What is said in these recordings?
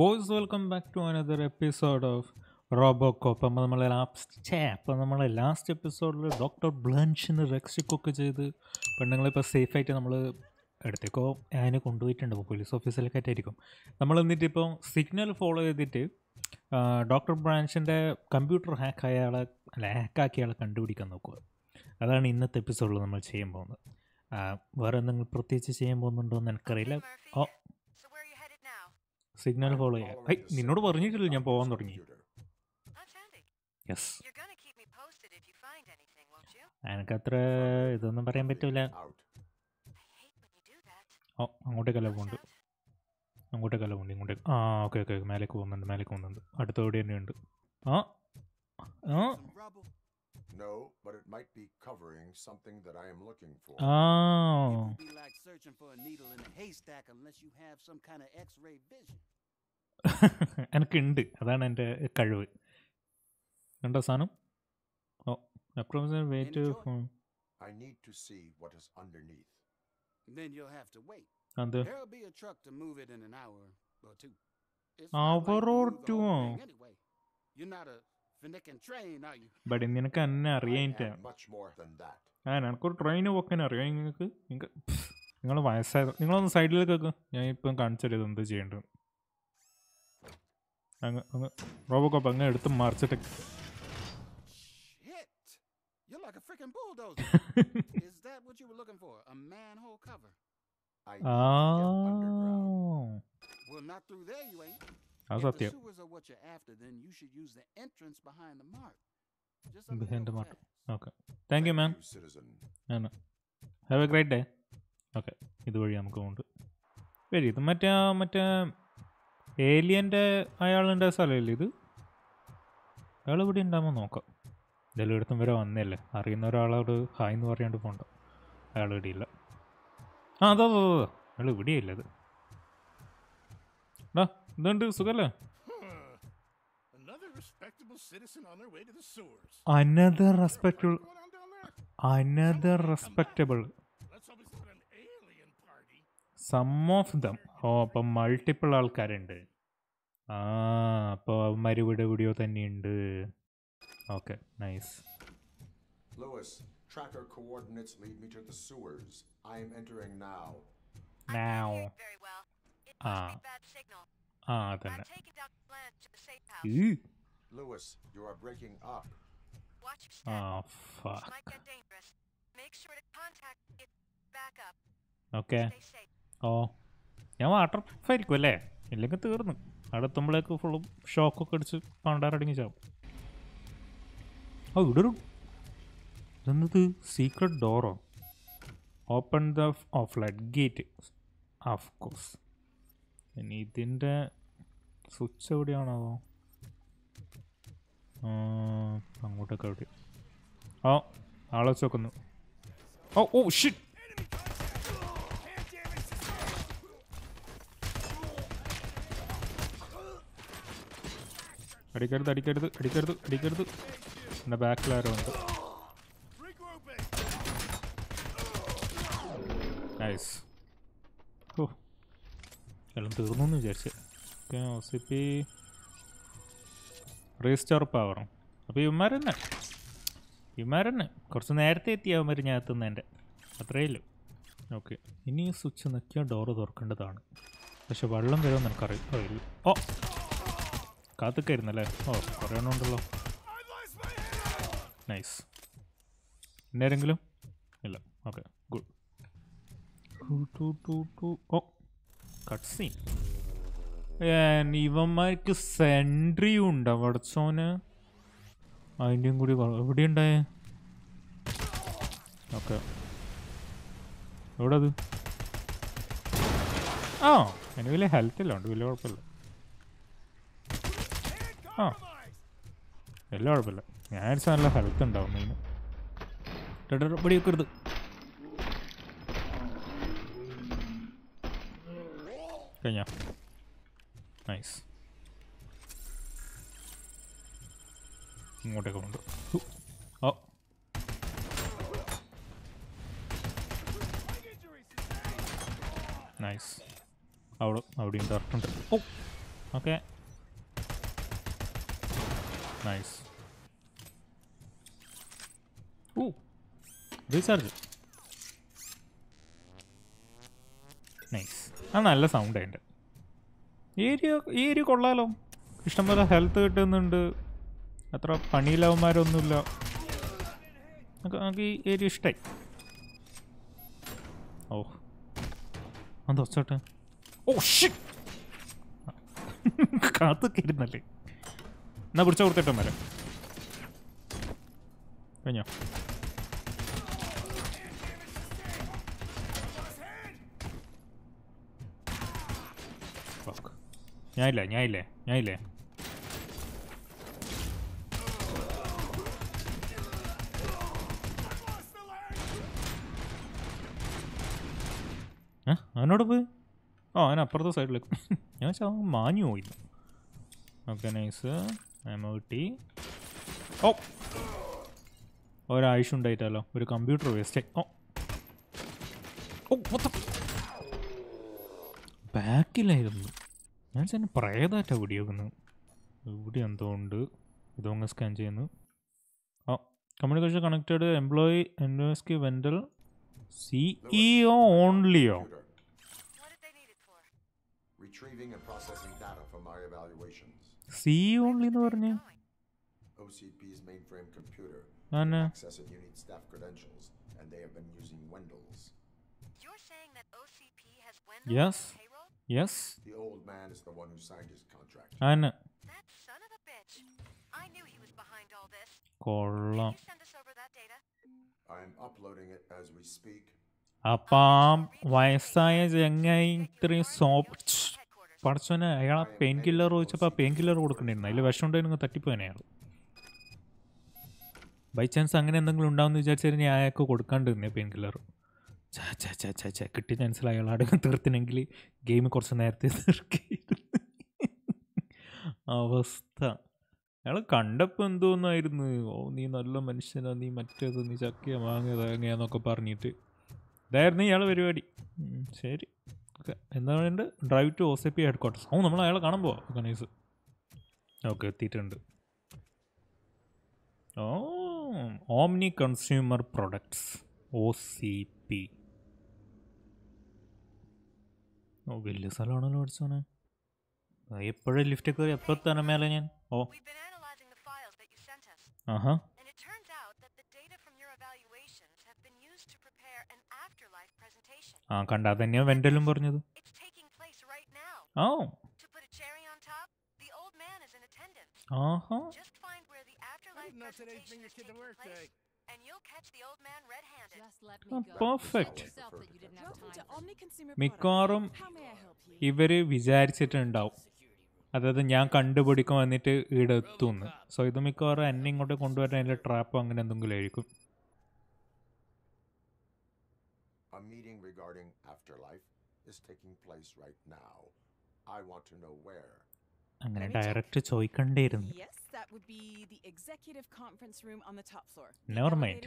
Boys welcome back to another episode of RoboCop. അപ്പോൾ നമ്മൾ last എപ്പിസോഡിൽ ഡോക്ടർ ബ്ലൻഷിന് റെക്സ്റ്റ് കുക്ക് ചെയ്ത് പെണ്ണുങ്ങളിപ്പോൾ സേഫായിട്ട് നമ്മൾ ഇടത്തേക്കോ അതിനെ കൊണ്ടുപോയിട്ടുണ്ട്. അപ്പോൾ പോലീസ് ഓഫീസിലൊക്കെ ആയിട്ടായിരിക്കും നമ്മൾ എന്നിട്ടിപ്പം സിഗ്നൽ ഫോളോ ചെയ്തിട്ട് ഡോക്ടർ ബ്രാൻഷിൻ്റെ കമ്പ്യൂട്ടർ ഹാക്കാക്കിയാളെ കണ്ടുപിടിക്കാൻ നോക്കുക. അതാണ് ഇന്നത്തെ എപ്പിസോഡിൽ നമ്മൾ ചെയ്യാൻ പോകുന്നത്. വേറെ എന്തെങ്കിലും പ്രത്യേകിച്ച് ചെയ്യാൻ പോകുന്നുണ്ടോ എന്ന് എനിക്കറിയില്ല. ഓ സിഗ്നൽ ഫോളോ ചെയ്യാം. നിന്നോട് പറഞ്ഞിട്ടില്ല ഞാൻ പോകാൻ തുടങ്ങി. യെസ്, എനിക്കത്ര ഇതൊന്നും പറയാൻ പറ്റില്ല. ഓ അങ്ങോട്ടേക്കല്ല പോകുന്നുണ്ട്, അങ്ങോട്ടേക്കല്ല പോകുന്നുണ്ട്, ഇങ്ങോട്ടേക്ക്. ആ ഓക്കെ ഓക്കെ, മേലേക്ക് പോകുന്നുണ്ട്, മേലേക്ക് പോകുന്നുണ്ട്. അടുത്തോടെ തന്നെ ഉണ്ട്. ആ ആ No, but it might be covering something that I am looking for. Oh. It would be like searching for a needle in a haystack unless you have some kind of X-ray vision. എനിക്ക് ഉണ്ട്, അതാണ് എൻ്റെ കഴിവ്. കണ്ടോ സാധനം? Oh, approximate weight for I need to see what is underneath. Then you'll have to wait. There'll be a truck to move it in an hour or two. Hour or two. Anyway, you're not a but നിനക്ക് എന്നെ അറിയാനായിട്ട് എനിക്കൊരു train പോക്കാൻ അറിയാം. നിങ്ങൾക്ക് നിങ്ങൾ വയസ്സായത് നിങ്ങളൊന്ന് സൈഡിലേക്ക് വെക്കും. ഞാൻ ഇപ്പം കാണിച്ചത് എന്ത് ചെയ്യേണ്ടത്. അങ്ങ് അങ്ങ് റോബോകോപ്പ് അങ്ങ് എടുത്ത് മറിച്ചിട്ട് Asatya. If the sewers are what you're after, then you should use the entrance behind the mart. Just behind the mart. Okay. Thank you, man. Anna. Have a great day. Okay. Idu vadi namukku undu. Veri idu matta alien de ayalinde salile idu. Ayalu vadi undamo nokka. Idelu eduthu vera vannille. Ariyunna oralodu hi nu parayundu ponda. Ayalu vadi illa. Ah adu ayalu vadi illa idu. Da ഇതുണ്ട് സുഖല്ലേ. Another respectable some of them. Oh അപ്പം multiple ആൾക്കാരുണ്ട്. ആ അപ്പോൾ മരുവിട video തന്നെയുണ്ട്. Okay nice. Lewis, tracker coordinates lead me to the sewers. I am entering now. Now. ആ ആ തന്നെ. ഓക്കെ. ഓ ഞാൻ വാട്ടർ പ്രൂഫ് ആയിരിക്കും അല്ലേ? ഇല്ലെങ്കിൽ തീർന്നു. അടുത്തുമ്പോഴേക്ക് ഫുള്ള് ഷോക്കൊക്കെ അടിച്ച് പണ്ടാറടങ്ങി ചാവും. ഓ ഇവിടെ എന്നത് സീക്രട്ട് ഡോറോ? Open the flood gate. Of course. ഇനി ഇതിൻ്റെ സ്വിച്ച് എവിടെയാണോ? അങ്ങോട്ടൊക്കെ എവിടെ? ഓ ആളെ ചോക്കുന്നു. ഓ ഓ ഷിറ്റ്. അടിക്കരുത്. എൻ്റെ ബാക്കിലാരോ ഉണ്ട്. നൈസ്. ഓ എല്ലാം തീർന്നു വിചാരിച്ച്. Okay OCP restore power. അപ്പോൾ ഇവന്മാരെന്നെ കുറച്ച് നേരത്തെ എത്തിയാവുമ്പോൾ ഞാൻ എത്തുന്ന എൻ്റെ അത്രയേ ഉള്ളൂ. ഓക്കെ ഇനി സ്വിച്ച് നിൽക്കിയാൽ ഡോറ് തുറക്കേണ്ടതാണ്. പക്ഷെ വെള്ളം വരുമെന്ന് എനിക്കറിയില്ല. ഓ കാത്തുക്കായിരുന്നല്ലേ? ഓ കുറേ എണ്ണം ഉണ്ടല്ലോ. നൈസ്. എന്നേരെങ്കിലും ഇല്ല. Okay good. Oh cut scene. ഇവന്മാർക്ക് സെൻട്രിയും ഉണ്ട് അവിടച്ചോന്. അതിൻ്റെയും കൂടി എവിടെയുണ്ടായേ? ഓക്കെ എവിടെ അത്? ആ എൻ്റെ വലിയ ഹെൽത്തെല്ലാം ഉണ്ട്, വലിയ കുഴപ്പമില്ല. ആ വലിയ കുഴപ്പമില്ല. ഞാൻ ഒരു നല്ല ഹെൽത്ത് ഉണ്ടാവും. ഇങ്ങനെ പിടിയൊക്കെ എടുത്ത് കഴിഞ്ഞാ നൈസ്. ഇങ്ങോട്ടേക്ക് കൊണ്ട് ഓ നൈസ്. അവിടെ അവിടെയും തറക്കുണ്ട്. ഓ Okay. Nice. Ooh. Recharge. Nice. And a sound end. Area collalo. Customer health kittunnundu. Athra panilavmaronnilla. Naki area ishtai. Oh. Ando chottu. Oh shit. കാത്തുക്കിരുന്നല്ലേ എന്നാ പിടിച്ച കൊടുത്തിട്ടും വരാം കഴിഞ്ഞോ ഞാനില്ലേ അവനോട് പോയി ഓ അതിനപ്പുറത്തെ സൈഡിലേക്ക് ഞാൻ ശവം മാഞ്ഞു പോയി ഓക്കെ നൈസ് എമോ ടി ഓ ഒരാഴ്ച ഉണ്ടായിട്ടല്ലോ ഒരു കമ്പ്യൂട്ടർ വേസ്റ്റ് ഓ ഓ ബാക്കിലായിരുന്നു ഞാൻ ചെന്ന് പ്രേതായിട്ടാണ് പിടിയോക്കുന്നു ഇവിടെ എന്തോ ഉണ്ട് ഇതോങ്ങ് സ്കാൻ ചെയ്യുന്നു ഓ കമ്മ്യൂണിക്കേഷൻ കണക്റ്റഡ് എംപ്ലോയി എൻവോയ്സ്ക്ക് വെൻഡൽ സിഇഒ ഓൺലിയോ retrieving and processing data from our evaluations. See only the word. OCP's mainframe computer access and unique staff credentials, and they have been using Wendell's. You're saying that OCP has Wendell's yes. payroll? Yes. The old man is the one who signed his contract. I know. That son of a bitch. I knew he was behind all this. Can you send us over that data? I'm uploading it as we speak. Apam, why science? Yengai, three soft. Person, I got a painkiller or a painkiller would contain. I live a shunta in the 30 point. By chance, I'm going to go down the judge and I could contain a painkiller. Cha, kitty and sly a lot of 13 game course and at this circuit. Avasta. I'll conduct and do night. Oh, the Nala mentioned on the matches on the Jackie among the Yanokaparniti. There, the yellow very ready. Shady. And then drive to OCP headquarters. Oh, no, I'll come over. Okay, theater. Oh, Omni Consumer Products OCP. Oh, Willy Salon or Sona. I put lift a put on a melon. Oh, we've been analyzing the files that you sent us. And it turns out that the data from your evaluations have been used to prepare an afterlife presentation. It's taking place right now. Oh. To put a cherry on top, the old man is in attendance. Just find where the afterlife presentation is taking place, and you'll catch the old man red-handed. Just let me go. Perfect. Mikarum, ivere vijarichittundavu. Adhaadu njan kandupidikkum ennittu idettunnu. So idu mikarum enne ingotte konduvaranilla trap angane endengilum irikkum. A meeting regarding afterlife is taking place right now. I want to know where. അങ്ങനെ direct ചോദിക്കണ്ടായിരുന്നു. Yes, that would be the executive conference room on the top floor. Never mind.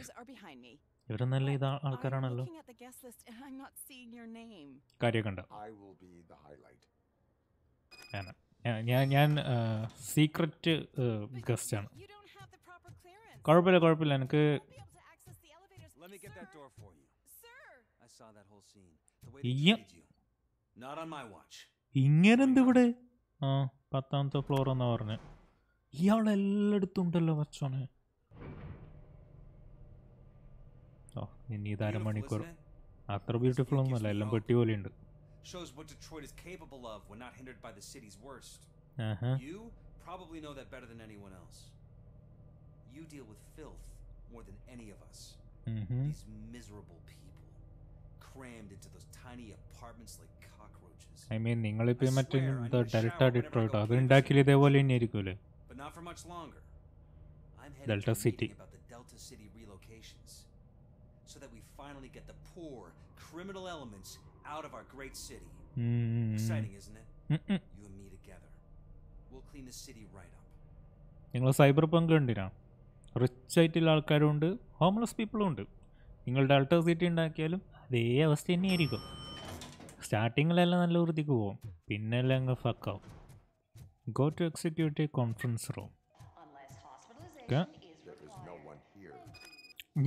ഇവരന്നല്ലേ ഇതാ ആൾക്കാരാണല്ലോ. I'm not seeing your name. കാര്യം കണ്ടോ? I will be the highlight. ഞാൻ secret guest ആണ്. കുഴപ്പമില്ല കുഴപ്പമില്ല എനിക്ക് saw that whole scene the way they treated you not on my watch ingerendu ivide ah 10th floor enna parne iyaal elladuthu undallo vachone oh ninni idara manikor athra beautiful onnalla ellam petti pole undu shows what Detroit is capable of when not hindered by the city's worst you probably know that better than anyone else you deal with filth more than any of us these miserable people crammed into those tiny apartments like cockroaches. I mean, ningal ipo mattu the Delta Detroit adu indakile idhe pole inne irikule. But not for much longer. I'm heading Delta City about the Delta City relocations so that we finally get the poor criminal elements out of our great city. Exciting, isn't it? You and me together. We'll clean the city right up. Ningal cyberpunk undira. Rich aitilla aalkaru undu, homeless people undu. Ningal Delta City indakiyalum അതേ അവസ്ഥ തന്നെയായിരിക്കും സ്റ്റാർട്ടിങ്ങിലെല്ലാം നല്ല വൃത്തിക്ക് പോകും പിന്നെല്ലാം അങ്ങ് ഫക്കാവും Go to executive conference room. Okay.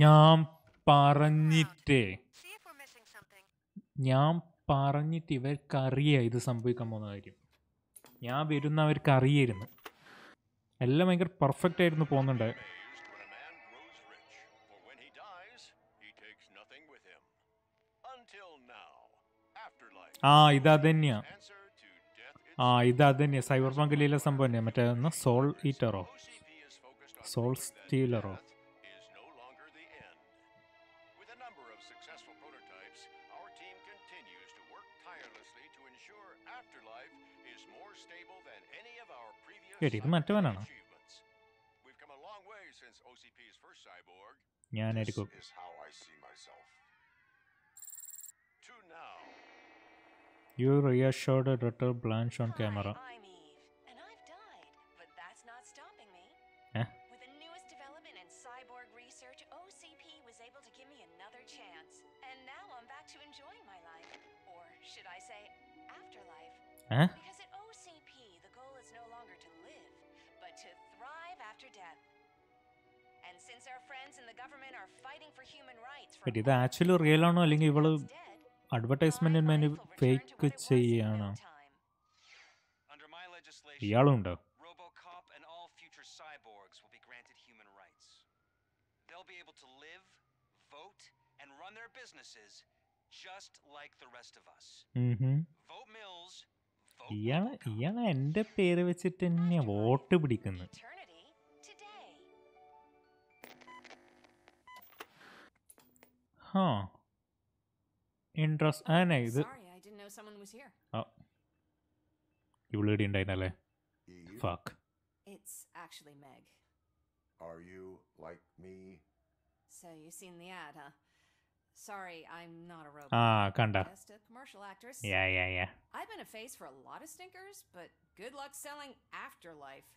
ഞാൻ പറഞ്ഞിട്ട് ഇവർക്ക് അറിയാം ഇത് സംഭവിക്കാൻ പോകുന്ന കാര്യം. ഞാൻ വരുന്നവർക്ക് അറിയായിരുന്നു. എല്ലാം ഭയങ്കര പെർഫെക്റ്റ് ആയിരുന്നു പോകുന്നുണ്ട്. ആ ഇതന്നെയാ, ആ ഇതന്നെയാ സൈബർ പങ്കിലെ സംഭവം തന്നെയാ. മറ്റേ സോൾ ഈറ്ററോ സോൾ സ്റ്റീലറോ? ഇത് മറ്റവനാണോ? ഞാനെടുക്കും. You reassured a daughter Blanche on camera. Hi, I'm Eve, and I've died, but that's not stopping me. With the newest development in cyborg research, OCP was able to give me another chance, and now I'm back to enjoying my life, or should I say, afterlife. Because at OCP, the goal is no longer to live, but to thrive after death. And since our friends in the government are fighting for human rights, for it is actually real or no? Like, evil. അഡ്വർടൈസ്മെന്റിന് വേണ്ടി fake ചെയ്യാണോ ഇയാളുണ്ടോ? RoboCop and all future cyborgs will be granted human rights. They'll be able to live, vote and run their businesses just like the rest of us. Vote Mills. ഇയാളെ എൻ്റെ പേര് വെച്ചിട്ട് തന്നെ vote പിടിക്കുന്നു. Interest. Sorry, I didn't know someone was here. Oh, you lady in Dinale. Fuck. It's actually Meg. Are you like me? So you seen the ad, huh? Sorry, I'm not a robot. Ah, Kanda. Just a commercial actress. Yeah. I've been a face for a lot of stinkers, but good luck selling afterlife.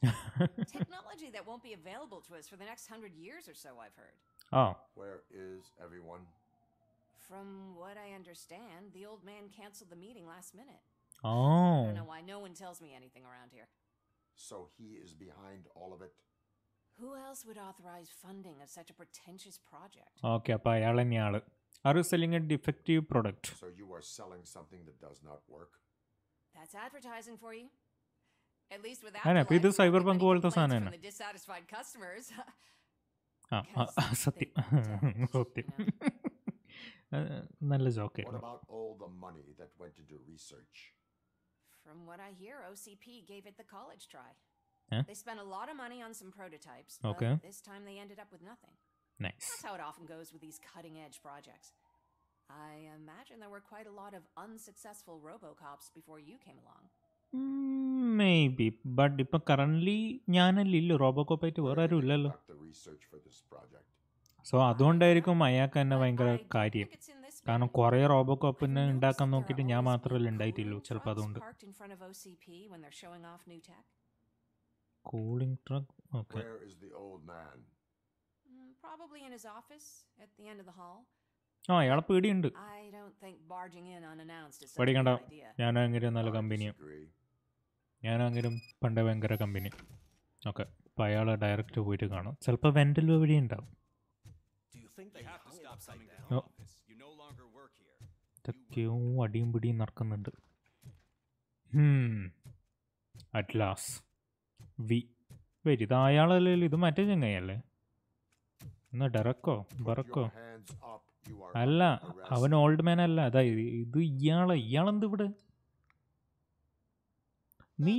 Technology that won't be available to us for the next 100 years or so. I've heard. Oh. Where is everyone? From what I understand, the old man canceled the meeting last minute. Oh. I don't know why no one tells me anything around here. So he is behind all of it? Who else would authorize funding of such a pretentious project? Okay, appa yala niyal. Are you selling a defective product? So you are selling something that does not work? That's advertising for you. At least with that. Ana, idu cyberpunk volta saana ana. The dissatisfied customers. Satyam. That is okay. What about all the money that went into research? From what I hear, OCP gave it the college try. They spent a lot of money on some prototypes, but this time they ended up with nothing. Nice. That's how it often goes with these cutting-edge projects. I imagine there were quite a lot of unsuccessful RoboCops before you came along. Maybe, but currently, I'm not a RoboCop. I conduct the research for this project. So അതുകൊണ്ടായിരിക്കും അയാൾക്ക് തന്നെ ഭയങ്കര കാര്യം. കാരണം കുറേ റോബോകോപ്പിനെ ഉണ്ടാക്കാൻ നോക്കിയിട്ട് ഞാൻ മാത്രമല്ല ഉണ്ടായിട്ടുള്ളൂ. ചിലപ്പോൾ അതുകൊണ്ട് കൂളിംഗ് ട്രക്ക്. ഓക്കെ. ആ അയാളെ പേടിയുണ്ട്. പേടിക്കണ്ട, ഞാനും അങ്ങനെ നല്ല കമ്പനിയാണ്. ഞാനും അങ്ങനെ പണ്ട് ഭയങ്കര കമ്പനി. ഓക്കെ, അപ്പോൾ അയാൾ ഡയറക്റ്റ് പോയിട്ട് കാണും. ചിലപ്പോൾ വെൻഡൽ വഴി ഉണ്ടാവും. ഇതൊക്കെയോ അടിയും പിടിയും നടക്കുന്നുണ്ട്. അറ്റ് ലാസ്റ്റ് വി വരി. ഇത് അയാളല്ലല്ലോ, ഇത് മറ്റേ ചങ്ങയല്ലേ? എന്നാ ഡെറക്കോ ബറക്കോ അല്ല, അവൻ ഓൾഡ് മാൻ അല്ല. അതായത് ഇത് ഇയാളെന്ത് ഇവിടെ? നീ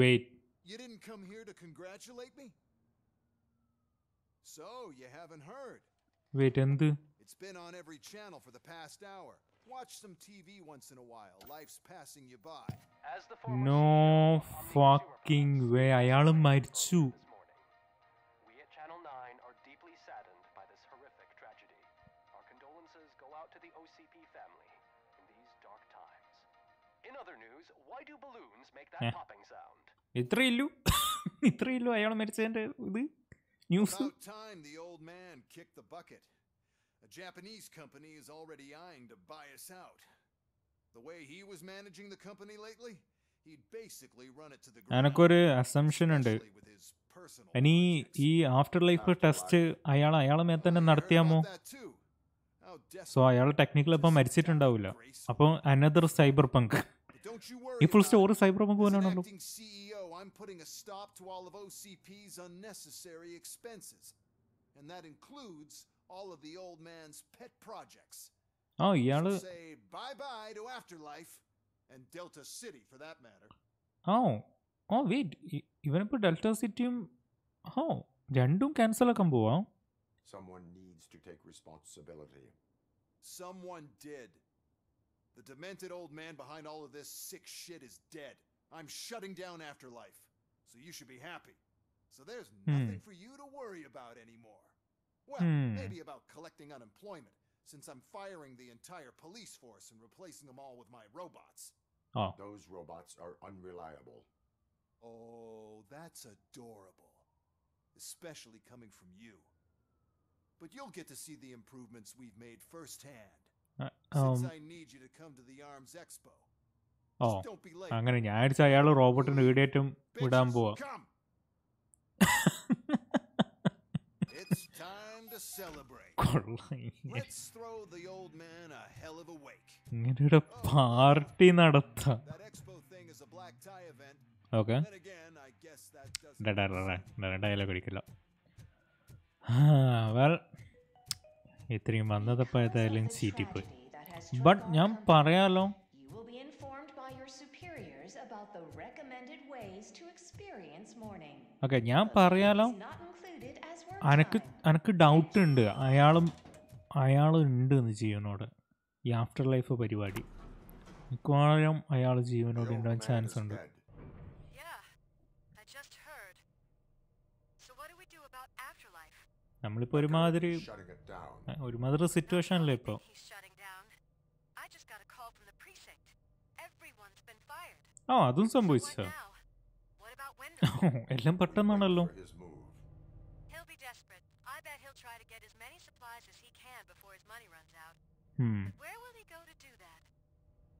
wait. You didn't come here to congratulate me? So, you haven't heard. Wait, endu? It's been on every channel for the past hour. Watch some TV once in a while. Life's passing you by. No fucking way. Ayalum marichu. We at Channel 9 are deeply saddened by this horrific tragedy. Our condolences go out to the OCP family in these dark times. In other news, why do balloons make that popping sound? ഇത്രയുള്ളൂ അയാൾ മരിച്ചതിന്റെ ഇത് news. The way he was managing the company lately, he'd basically run it to the ground. Anakore assumption undu. Ani ee afterlife test ayala me thanne nadathiyamo. So ayala technical appo marichittundavilla. Appo another cyberpunk. Ee full story cyberpunk vananallo. CEO, I'm putting a stop to all of OCP's unnecessary expenses. And that includes all of the old man's pet projects. Oh, iyalu say bye-bye to Afterlife. And Delta City for that matter. Oh wait, even if Delta City random cancel akam pova. Someone needs to take responsibility. Someone did. The demented old man behind all of this sick shit is dead. I'm shutting down Afterlife, so you should be happy. So there's nothing for you to worry about anymore. Well, maybe about collecting unemployment. Since I'm firing the entire police force and replacing them all with my robots. Oh. Those robots are unreliable. Oh, that's adorable. Especially coming from you. But you'll get to see the improvements we've made firsthand. Since I need you to come to the Arms Expo. Oh. Just don't be late. I'm going to add a robot and read it. It's time to celebrate. Let's throw the old man a hell of a wake. Ingeru party nadatha. That expo thing is a black tie event. Okay. Then again, I guess that doesn't. Dialogue edikilla. Well, ithriyum vandadappa edayalum city poi. But njan parayalo. You will be informed by your superiors about the recommended ways to experience mourning. Okay, njan parayalo. അനക്ക് doubt ഉണ്ട് അയാളുണ്ട് എന്ന് ജീവനോട് ഈ after life പരിപാടി മിക്കവാറും അയാൾ ജീവനോട് ഉണ്ടാകാൻ ചാൻസ് ഉണ്ട് നമ്മളിപ്പോൾ ഒരുമാതിരി സിറ്റുവേഷനല്ലേ ഇപ്പോൾ അതും സംഭവിച്ചോ എല്ലാം പെട്ടെന്നാണല്ലോ try to get as many supplies as he can before his money runs out. But where will he go to do that?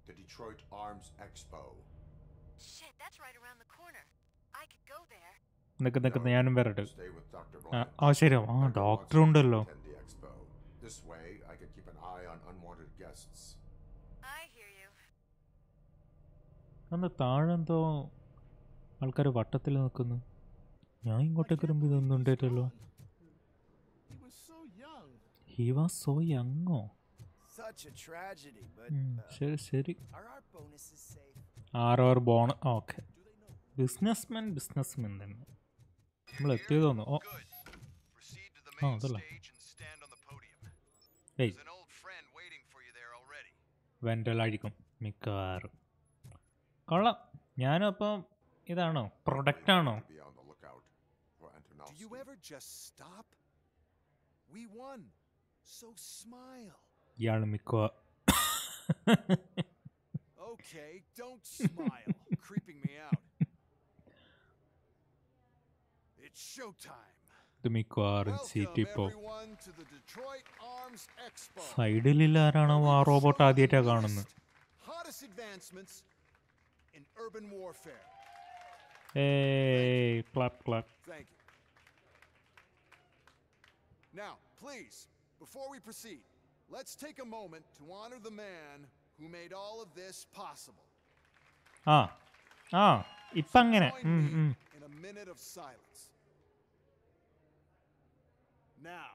The Detroit Arms Expo. Shit, that's right around the corner. I could go there. Nakadakana yanum veradu. Oh sheri, oh doctor undallo. This way I could keep an eye on unwanted guests. I hear you. Anna thaarantho alkaru vattathil nikkunnu. Njan ingotte kirumbi idonnu undattallo. He was so young. Such a tragedy, but seri. Our bonus is safe. Our bonus. Okay. Businessman then. നമ്മൾ എത്തിയതോന്നു. ഓ. അതല്ല. Hey. Wendell ആയിരിക്കും മിക്കവാറും. കൊള്ളാം. ഞാനും അപ്പം ഇതാണോ product ആണോ? Do you ever just stop? We won. So smile. Yarmiko. Okay, don't smile. Creeping me out. It's showtime. The Mikoar city pop. Welcome to the Detroit Arms Expo. Sidelillarana va robot adiyata kaanunu. Hottest advancements in urban warfare. Hey, clap clap. Thank you. Now, please, before we proceed, let's take a moment to honor the man who made all of this possible. Ipo angane in a minute of silence. Now,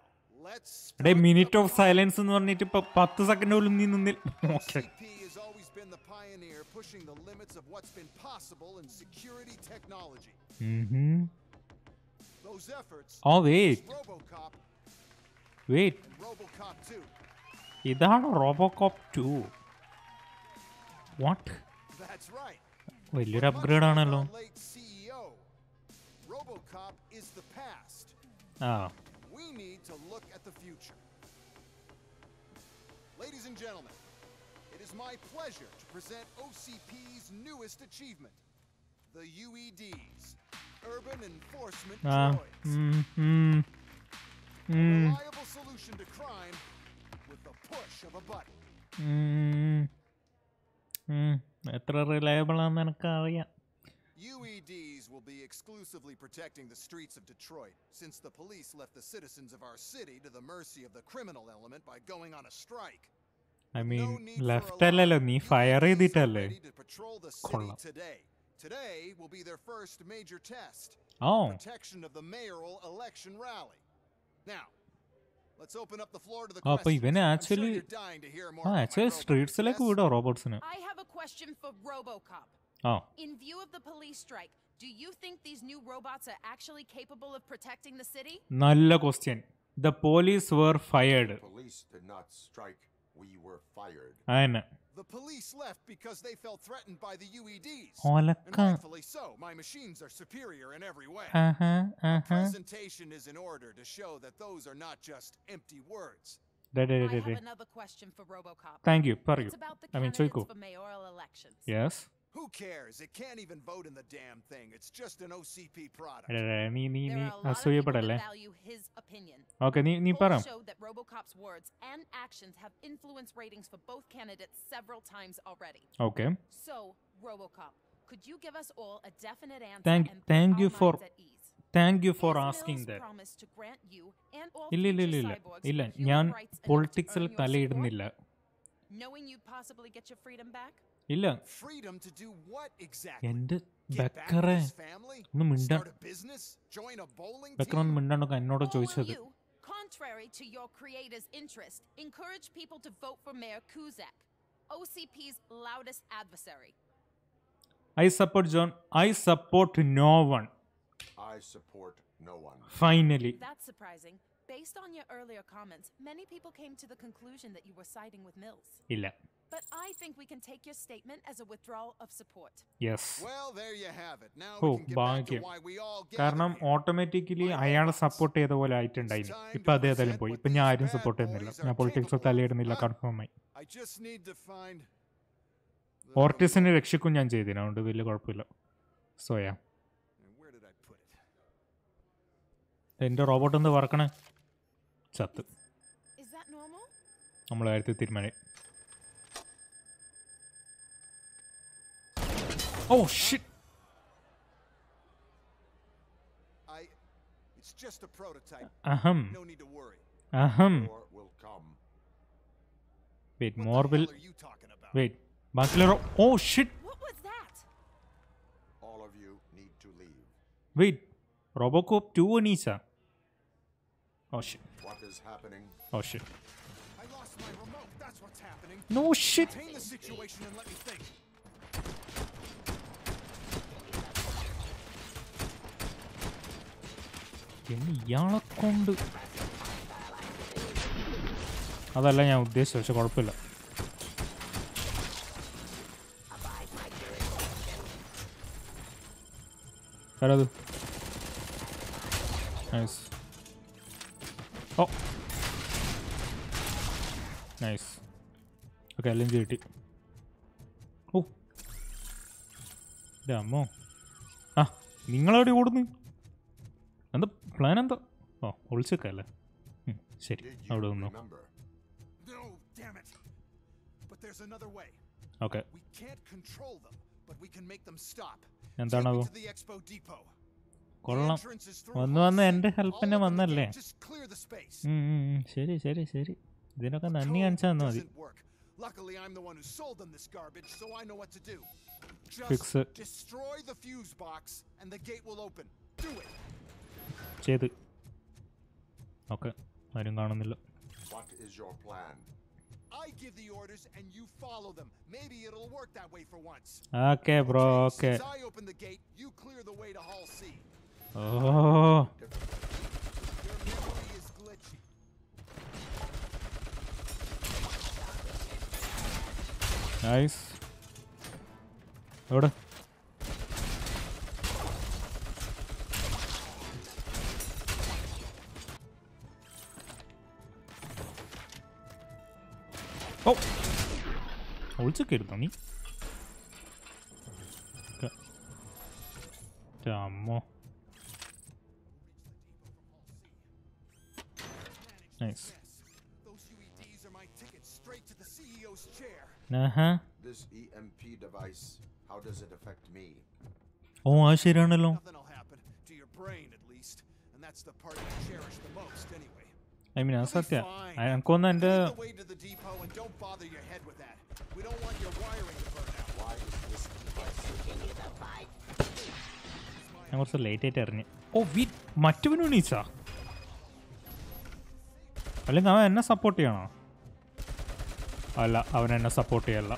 let's a minute of silence nu varnittu 10 second ullu nee ninnil. Okay. He has always been the pioneer pushing the limits of what's been possible in security technology. Those efforts. Oh wait. RoboCop. Wait. RoboCop 2. Idana RoboCop 2. What? That's right. Well, little upgrade aanallo. RoboCop is the past. We need to look at the future. Ladies and gentlemen, it is my pleasure to present OCP's newest achievement, the UEDs, urban enforcement droids. A reliable solution to crime with the push of a button. എത്ര reliable ആണെന്ന് എനിക്കറിയാം. UEDs will be exclusively protecting the streets of Detroit, since the police left the citizens of our city to the mercy of the criminal element by going on a strike. I mean, left allele nee fire editalle kolla. Today will be their first major test. Oh. Protection of the mayoral election rally. Now, let's open up the floor to the questions. Appo ivene actually actually streets like vidu robots ne. I have a question for RoboCop. Oh. In view of the police strike, do you think these new robots are actually capable of protecting the city? Nalla question. The police were fired. The police did not strike. We were fired. I know. The police left because they felt threatened by the UEDs. And rightfully so. My machines are superior in every way. The presentation is in order to show that those are not just empty words. I have another question for RoboCop. Thank you. It's about the candidates for mayoral elections. Yes. Who cares? It can't even vote in the damn thing. It's just an OCP product. There are a lot of people that value his opinion. Okay, polls showed that RoboCop's words and actions have influenced ratings for both candidates several times already. Okay. So, RoboCop, could you give us all a definite answer? Thank you for asking that. ഇല്ല ഞാൻ പൊളിറ്റിക്സിൽ തലയിടുന്നില്ല. Knowing you possibly get your freedom back? ഇല്ല എന്റെ ബെക്കറെ ഒന്ന് മിണ്ടാൻ ബെക്കറൊന്ന് മിണ്ടാണ്ടൊക്കെ എന്നോട് ചോദിച്ചത് contrary to your creator's interest encourage people to vote for Mayor Kuzak OCP's loudest adversary I support John I support no one I support no one finally that's surprising based on your earlier comments many people came to the conclusion that you were siding with Mills ഇല്ല But I think we can take your statement as a withdrawal of support. Yes. Well, there you have it. Now we can get back to why we all get. കാരണം automatically അയാളെ support ചെയ്ത പോലെ ആയിട്ടുണ്ടായിരുന്നു. ഇപ്പോ അതേതാലും പോയി. ഇപ്പോ ഞാൻ ആരും സപ്പോർട്ട് ചെയ്യുന്നില്ല. ഞാൻ പൊളിറ്റിക്സ് തലയിടുന്നില്ല കൺഫേമായി. ഓർട്ടിസിനെ രക്ഷിക്കും ഞാൻ ചെയ്തിരുന്നു. അതുകൊണ്ട് വലിയ കുഴപ്പമില്ല. So yeah. എന്റെ റോബോട്ട് ഒന്ന് വർക്കണേ. ചത്ത്. നമ്മൾ ആദ്യത്തെ തീരുമാനം Oh shit. It's just a prototype. No need to worry. More will come. Wait, more will. Wait. Bachelor. Oh shit. What was that? All of you need to leave. Wait. RoboCop 2 Anisa. Oh shit. What is happening? Oh shit. I lost my remote. That's what's happening. No shit. Contain the situation and let me think. കൊണ്ട് അതല്ല ഞാൻ ഉദ്ദേശിച്ച പക്ഷെ കുഴപ്പമില്ല ആരത് nice ഓ nice okay എല്ലാം കിട്ടി ഓ ഇതാ അമ്മോ ആ നിങ്ങളവിടെ ഓടുന്നു എന്താ പ്ലാൻ എന്താ ഓ ഒളിച്ചേക്കല്ലേ ശരി അവിടെ നിന്നു ഓക്കെ എന്താണത് കൊള്ളാം വന്ന് വന്ന് എൻ്റെ ഹെൽപ്പിന് വന്നല്ലേ ശരി ശരി ശരി ഇതിനൊക്കെ നന്ദി കാണിച്ചാൽ വന്നാൽ മതി ഫിക്സ് ചെയ്ത് ഓക്കെ ആരും കാണുന്നില്ല okay bro okay oh nice എവിടെ ഓ ഒളിച്ചൊക്കെ എടുത്തോ നീ അമ്മോ nice this EMP device, how does it affect me? Nothing will happen to your brain, at least, and that's the part I cherish the most, anyway. I mean, asatya. Lead the way to the depot and don't bother your head with that. We don't want your wiring to burn out. Why is this device taking you the fight? I'm also late at it. Oh, we matuvinu nicha. Allenga avan enna support cheyano? Alla, avan enna support cheyalla.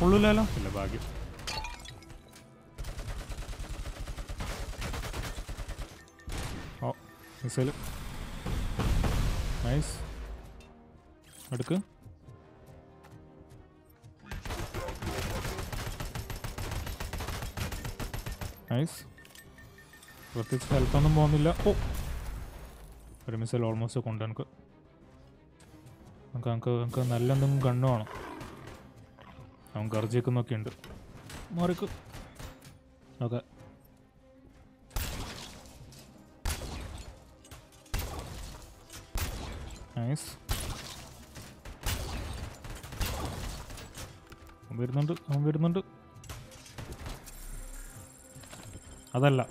Kollulala illa bhagya. Missile. Nice. Adukku. Nice. Protect help onum povunnilla. Oh. Oru missile almost kondanku. Anka nalla endum gun vaanam. Avan garjekkunokke undu. Marikku. Okay. Nice. I'm waiting. Adalla.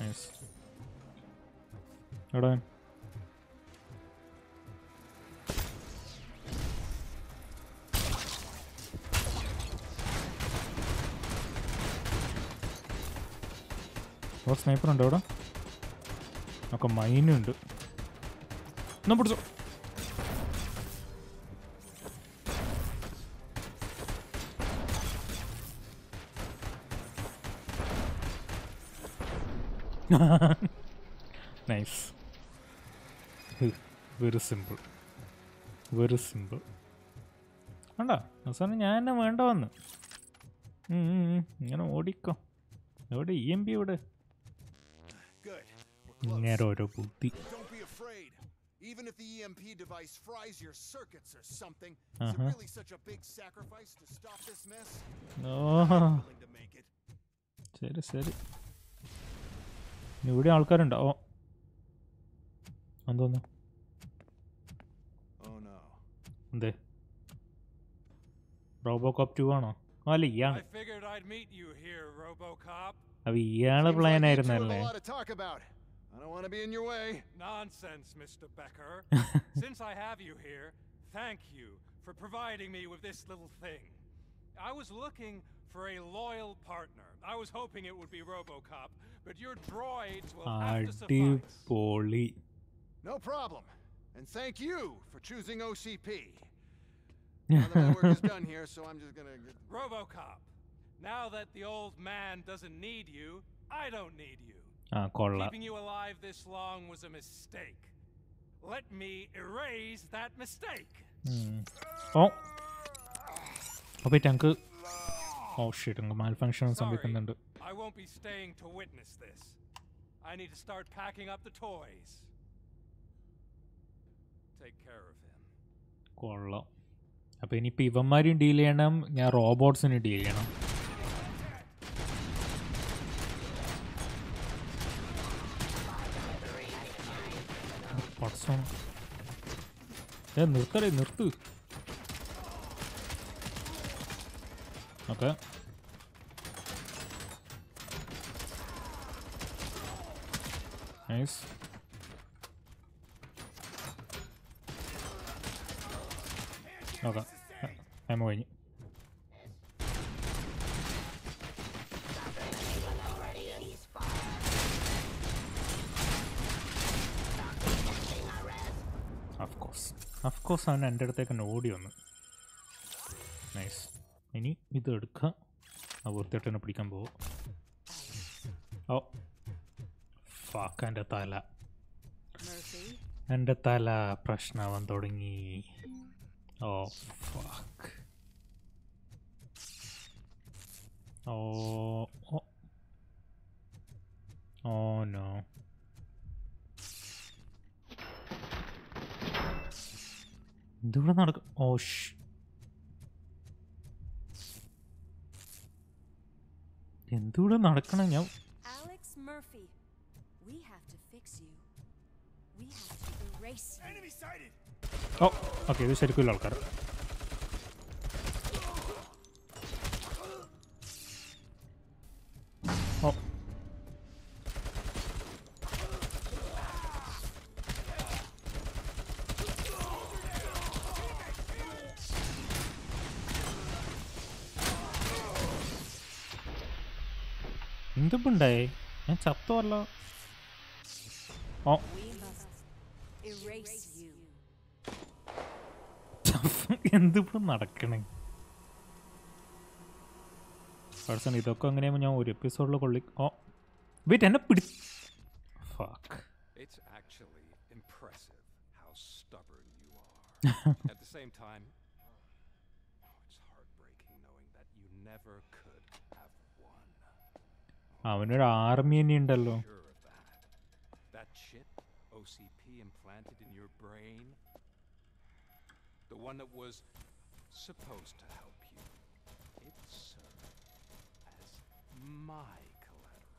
Nice. Hold on. What sniper on Doda? Okay, mine undu. No, but nice. Very simple. Anda, asana njan enna venda vannu. Ingane odikko. Evade EMP evade? Ingane oru buddhi. Even if the EMP device fries your circuits or something, is it really such a big sacrifice to stop this mess? No. Seri. Nuvide aalkarunda. Oh. Andona. Oh no. Ande. RoboCop 2 aano? Alle iyan. I figured I'd meet you here, RoboCop. Avi iyana plan aayirunnalle. I don't want to be in your way. Nonsense, Mr. Becker. Since I have you here, thank you for providing me with this little thing. I was looking for a loyal partner. I was hoping it would be RoboCop, but your droids will have to suffice. No problem. And thank you for choosing OCP. Now that my work is done here, so I'm just going to... RoboCop, now that the old man doesn't need you, I don't need you. Keeping you alive this long was a mistake. Let me erase that mistake. Oh. Oh shit, I'm malfunctioning something. I won't be staying to witness this. I need to start packing up the toys. Take care of him. Kolla. Appo ini pivamari deal cheyanam, njan robots ne deal cheyanam. Person. Yeah, nirtu. Okay. Nice. Okay. I'm waiting. Of course, I'm under the audio. Nice. Any either cut. I worked at an applicable. Oh, fuck, and a thala. Murphy. And a thala prashna on Doringi. Oh, fuck. Oh, no. Oh shh. Alex Murphy, we have to fix you. We have to erase you. Enemy sighted. Oh, ok, vi ser kyllä alkaa. Oh. ఎందుకు ఉండాయి? నేను చెప్తా వాళ్ళ. Oh. എന്തിപ്പോ നടക്കണേ person ഇതൊക്കെ അങ്ങനെയാകുമ്പോ ഞാൻ ഒരു എപ്പിസോഡിൽ കൊള്ളി ഓ വെയിറ്റ് എന്നെ പിടി fuck it's actually impressive how stubborn you are at the same time it's heart breaking knowing that you never could have won അവനൊരു ആർമിയനി ഉണ്ടല്ലോ that shit OCP implanted in your brain. The one that was supposed to help you. It served as my collateral.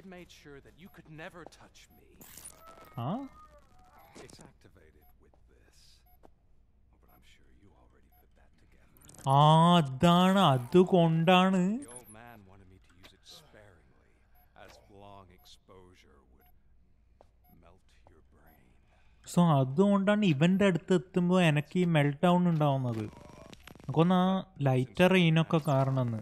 It made sure that you could never touch me. Huh? It's activated with this. But I'm sure you already put that together. Ah, dana adu kondana. The old man wanted me to use it sparingly, as long exposure would melt your brain. So അതുകൊണ്ടാണ് ഇവൻ്റെ അടുത്ത് എത്തുമ്പോൾ എനിക്ക് ഈ melt down ഉണ്ടാവുന്നത് നമുക്കൊന്ന് ആ lighter ഈനൊക്കെ കാരണമെന്ന്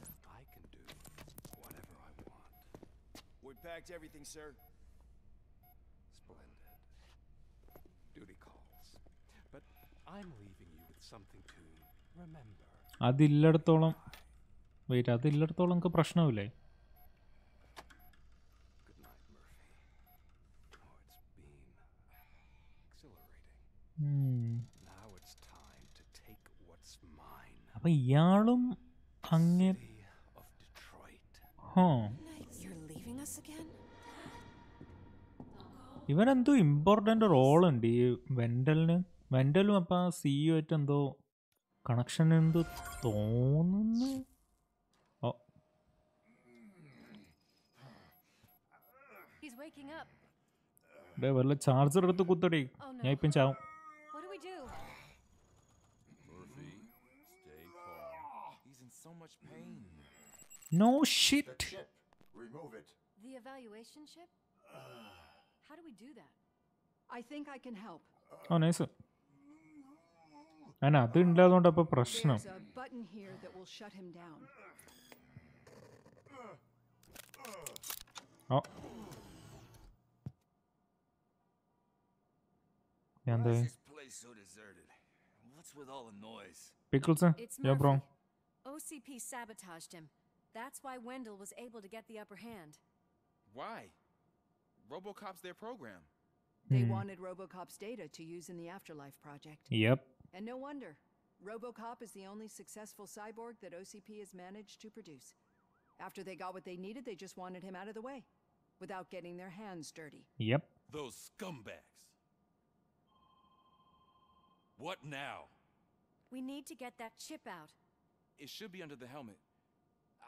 അതില്ലടത്തോളം വെയിറ്റ് അതില്ലടത്തോളം നമുക്ക് പ്രശ്നമില്ലേ Now it's time to take what's mine. Appa iyalum ange of Detroit. Huh. You're leaving us again? Ivan endo important role undi Wendellum appa CEO ait endo connection endo thonunnu. Oh. He's waking up. Dey varla charger eduthu kuttadi. Njan ippum chaavum. Pain. No shit. The chip. Remove it. The evaluation chip? How do we do that? I think I can help. Oh, nice. Ana adu illadonda appo prashnam. There's a button here that will shut him down. Oh. Yanda. This place so deserted. What's with all the noise? Pickles, yeah, bro. OCP sabotaged him. That's why Wendell was able to get the upper hand. Why? RoboCop's their program. They wanted RoboCop's data to use in the Afterlife project. Yep. And no wonder. RoboCop is the only successful cyborg that OCP has managed to produce. After they got what they needed, they just wanted him out of the way. Without getting their hands dirty. Yep. Those scumbags. What now? We need to get that chip out. It should be under the helmet.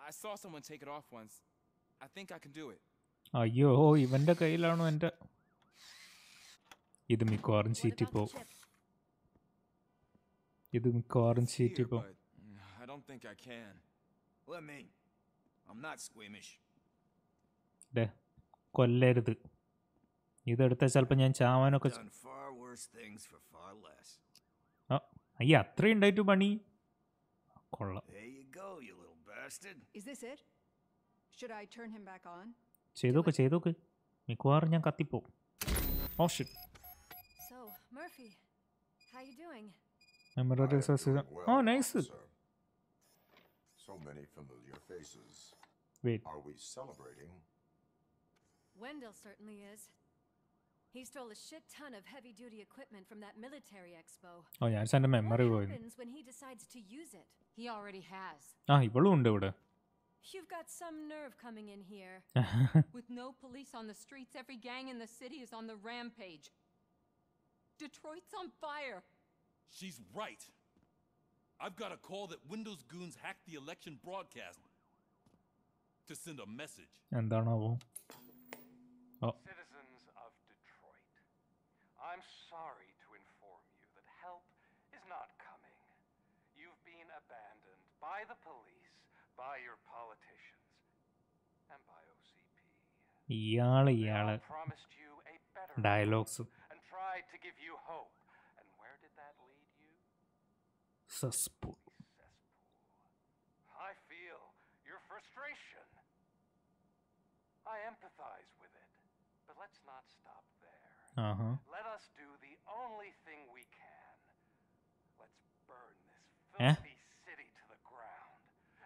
I saw someone take it off once. I think I can do it. Ayyo, ivende kaiyilanu ente. Idu mikoran cheat ipo. I don't think I can. Let me. I'm not squeamish. De kollerud. Idu edutha chalpa njan chaavanokke far worse things for far less. Ah, ayya athre undaitu bani. There you go, you little bastard. Is this it? Should I turn him back on? Chedoku. Mikuar njan kattipo. Oh shit. So, Murphy, how you doing? I'm ready to say. Oh, nice. So many familiar faces. Wait. Are we celebrating? Wendell certainly is. He stole a shit ton of heavy-duty equipment from that military expo. Oh yeah, it's in the memory. What happens when he decides to use it? He already has. Ah, he ballooned over. You've got some nerve coming in here. With no police on the streets, every gang in the city is on the rampage. Detroit's on fire. She's right. I've got a call that Windows goons hacked the election broadcast to send a message. And then oh. I'm sorry to inform you that help by the police, by your politicians, and by OCP. I promised you a better dialogue and tried to give you hope. And where did that lead you? Cesspool. I feel your frustration. I empathize with it, but let's not stop there. Let us do the only thing we can. Let's burn this filthy city to the ground.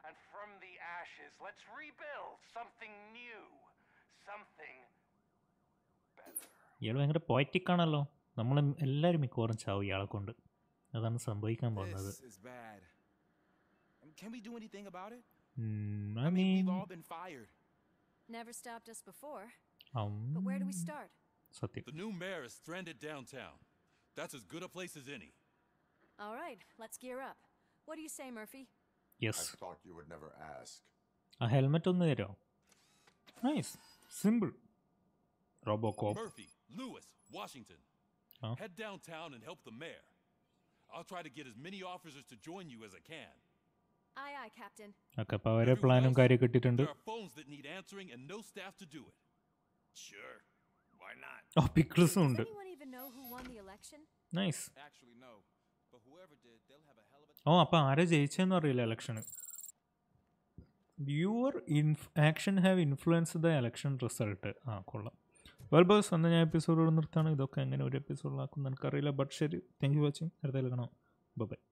And from the ashes, let's rebuild something new. Something better. Yellow is very poetic. This is bad. Can we do anything about it? I mean, we've all been fired. Never stopped us before. But where do we start? The new mayor is stranded downtown. That's as good a place as any. All right, let's gear up. What do you say, Murphy? Yes. I thought you would never ask. A helmet on the arrow. Nice. Simple. RoboCop. Murphy, Lewis, Washington. Head downtown and help the mayor. I'll try to get as many officers to join you as I can. Aye, aye, Captain. There are phones that need answering and no staff to do it. Sure. Why not? Does anyone even know who won the election? Nice. Actually, no. But whoever did, they'll have a hell of a time. Your action have influenced the election result. Well, boss, I episode. But thank you for watching. Bye-bye.